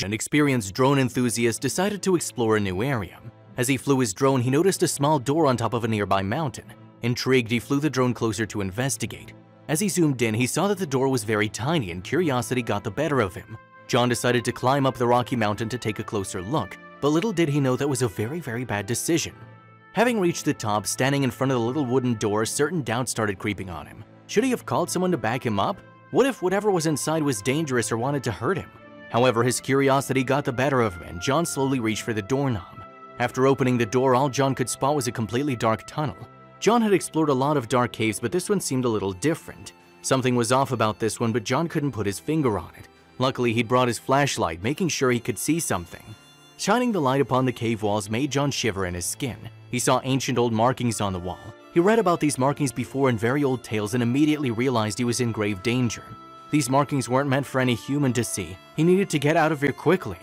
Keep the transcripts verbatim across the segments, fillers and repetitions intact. An experienced drone enthusiast decided to explore a new area. As he flew his drone, he noticed a small door on top of a nearby mountain. Intrigued, he flew the drone closer to investigate. As he zoomed in, he saw that the door was very tiny and curiosity got the better of him. John decided to climb up the Rocky Mountain to take a closer look, but little did he know that was a very, very bad decision. Having reached the top, standing in front of the little wooden door, certain doubts started creeping on him. Should he have called someone to back him up? What if whatever was inside was dangerous or wanted to hurt him? However, his curiosity got the better of him and John slowly reached for the doorknob. After opening the door, all John could spot was a completely dark tunnel. John had explored a lot of dark caves, but this one seemed a little different. Something was off about this one, but John couldn't put his finger on it. Luckily, he'd brought his flashlight, making sure he could see something. Shining the light upon the cave walls made John shiver in his skin. He saw ancient old markings on the wall. He read about these markings before in very old tales and immediately realized he was in grave danger. These markings weren't meant for any human to see. He needed to get out of here quickly.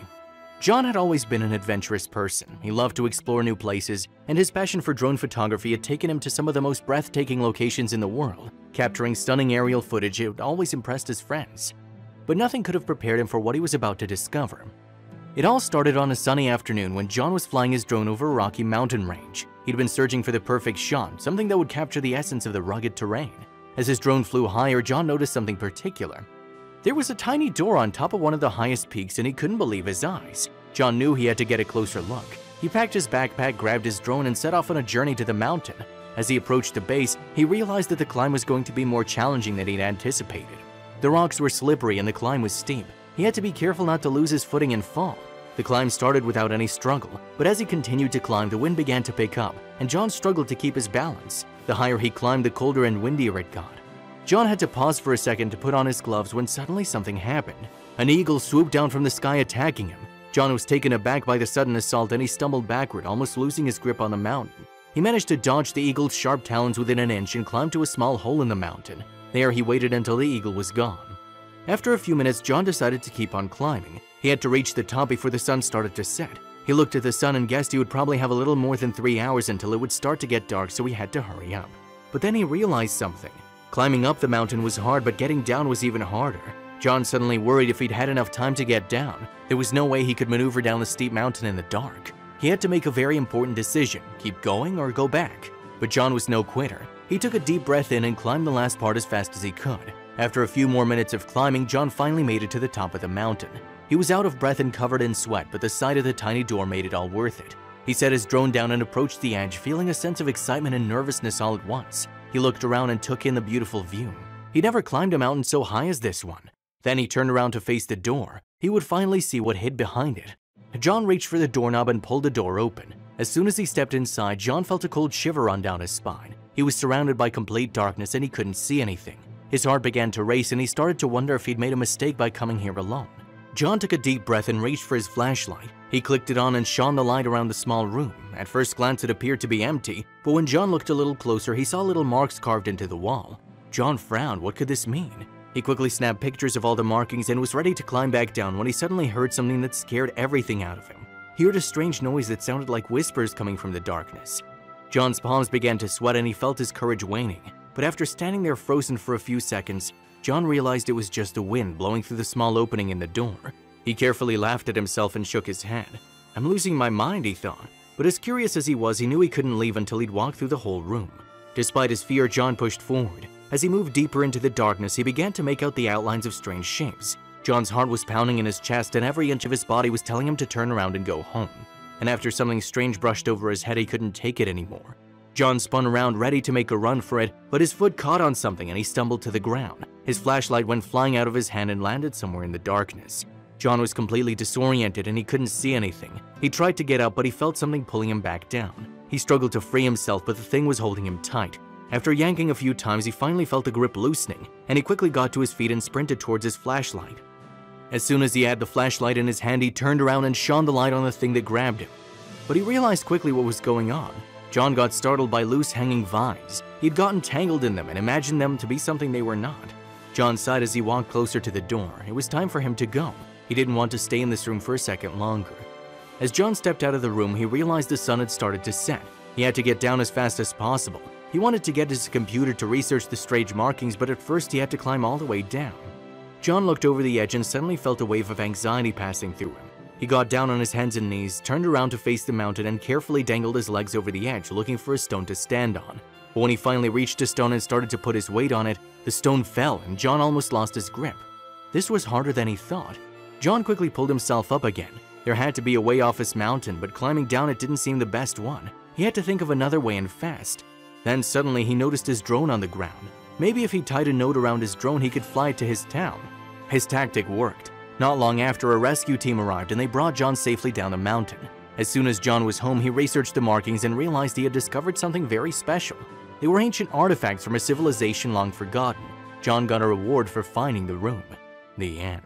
John had always been an adventurous person. He loved to explore new places, and his passion for drone photography had taken him to some of the most breathtaking locations in the world. Capturing stunning aerial footage, it always impressed his friends. But nothing could have prepared him for what he was about to discover. It all started on a sunny afternoon when John was flying his drone over a rocky mountain range. He'd been searching for the perfect shot, something that would capture the essence of the rugged terrain. As his drone flew higher, John noticed something particular. There was a tiny door on top of one of the highest peaks and he couldn't believe his eyes. John knew he had to get a closer look. He packed his backpack, grabbed his drone, and set off on a journey to the mountain. As he approached the base, he realized that the climb was going to be more challenging than he'd anticipated. The rocks were slippery and the climb was steep. He had to be careful not to lose his footing and fall. The climb started without any struggle, but as he continued to climb, the wind began to pick up, and John struggled to keep his balance. The higher he climbed, the colder and windier it got. John had to pause for a second to put on his gloves when suddenly something happened. An eagle swooped down from the sky, attacking him. John was taken aback by the sudden assault and he stumbled backward, almost losing his grip on the mountain. He managed to dodge the eagle's sharp talons within an inch and climbed to a small hole in the mountain. There he waited until the eagle was gone. After a few minutes, John decided to keep on climbing. He had to reach the top before the sun started to set. He looked at the sun and guessed he would probably have a little more than three hours until it would start to get dark, so he had to hurry up. But then he realized something. Climbing up the mountain was hard, but getting down was even harder. John suddenly worried if he'd had enough time to get down. There was no way he could maneuver down the steep mountain in the dark. He had to make a very important decision, keep going or go back. But John was no quitter. He took a deep breath in and climbed the last part as fast as he could. After a few more minutes of climbing, John finally made it to the top of the mountain. He was out of breath and covered in sweat, but the sight of the tiny door made it all worth it. He set his drone down and approached the edge, feeling a sense of excitement and nervousness all at once. He looked around and took in the beautiful view. He never climbed a mountain so high as this one. Then he turned around to face the door. He would finally see what hid behind it. John reached for the doorknob and pulled the door open. As soon as he stepped inside, John felt a cold shiver run down his spine. He was surrounded by complete darkness and he couldn't see anything. His heart began to race and he started to wonder if he'd made a mistake by coming here alone. John took a deep breath and reached for his flashlight. He clicked it on and shone the light around the small room. At first glance, it appeared to be empty, but when John looked a little closer, he saw little marks carved into the wall. John frowned. What could this mean? He quickly snapped pictures of all the markings and was ready to climb back down when he suddenly heard something that scared everything out of him. He heard a strange noise that sounded like whispers coming from the darkness. John's palms began to sweat and he felt his courage waning. But after standing there frozen for a few seconds, John realized it was just the wind blowing through the small opening in the door. He carefully laughed at himself and shook his head. "I'm losing my mind," he thought. But as curious as he was, he knew he couldn't leave until he'd walked through the whole room. Despite his fear, John pushed forward. As he moved deeper into the darkness, he began to make out the outlines of strange shapes. John's heart was pounding in his chest and every inch of his body was telling him to turn around and go home. And after something strange brushed over his head, he couldn't take it anymore. John spun around, ready to make a run for it, but his foot caught on something and he stumbled to the ground. His flashlight went flying out of his hand and landed somewhere in the darkness. John was completely disoriented and he couldn't see anything. He tried to get up, but he felt something pulling him back down. He struggled to free himself, but the thing was holding him tight. After yanking a few times, he finally felt the grip loosening, and he quickly got to his feet and sprinted towards his flashlight. As soon as he had the flashlight in his hand, he turned around and shone the light on the thing that grabbed him. But he realized quickly what was going on. John got startled by loose hanging vines. He'd gotten tangled in them and imagined them to be something they were not. John sighed as he walked closer to the door. It was time for him to go. He didn't want to stay in this room for a second longer. As John stepped out of the room, he realized the sun had started to set. He had to get down as fast as possible. He wanted to get his computer to research the strange markings, but at first he had to climb all the way down. John looked over the edge and suddenly felt a wave of anxiety passing through him. He got down on his hands and knees, turned around to face the mountain, and carefully dangled his legs over the edge, looking for a stone to stand on. But when he finally reached a stone and started to put his weight on it, the stone fell and John almost lost his grip. This was harder than he thought. John quickly pulled himself up again. There had to be a way off this mountain, but climbing down it didn't seem the best one. He had to think of another way and fast. Then suddenly he noticed his drone on the ground. Maybe if he tied a note around his drone, he could fly it to his town. His tactic worked. Not long after, a rescue team arrived and they brought John safely down the mountain. As soon as John was home, he researched the markings and realized he had discovered something very special. They were ancient artifacts from a civilization long forgotten. John got a reward for finding the room. The end.